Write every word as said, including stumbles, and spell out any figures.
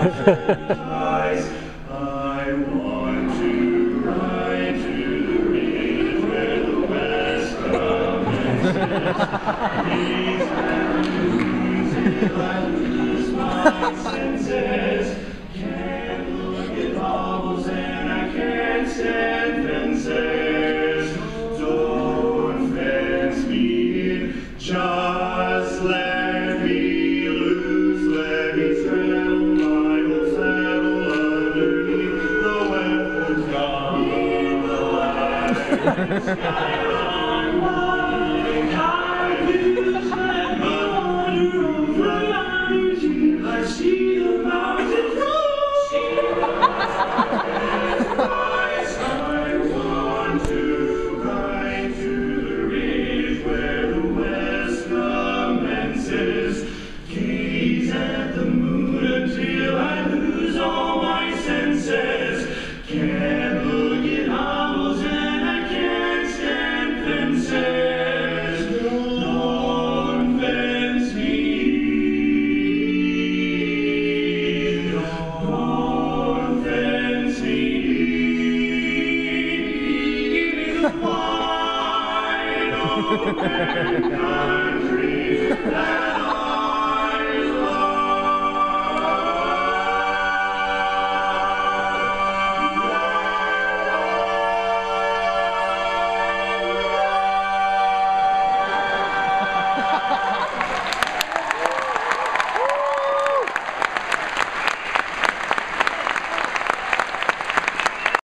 I want to ride to the ridge where the west comes east. Can't look at bubbles and I can't stand fences. Don't fence me in, just let me loose, let me travel. I will settle underneath the weather's gone. In the land, Skyrim, I hide in the sand, under of the night, I see the mountains. I want to ride to the ridge where the west commences. Gaze at the moon until I lose all my senses. Can't look at hovels and I can't stand fences. Don't fence me. Don't fence me. Wide open country.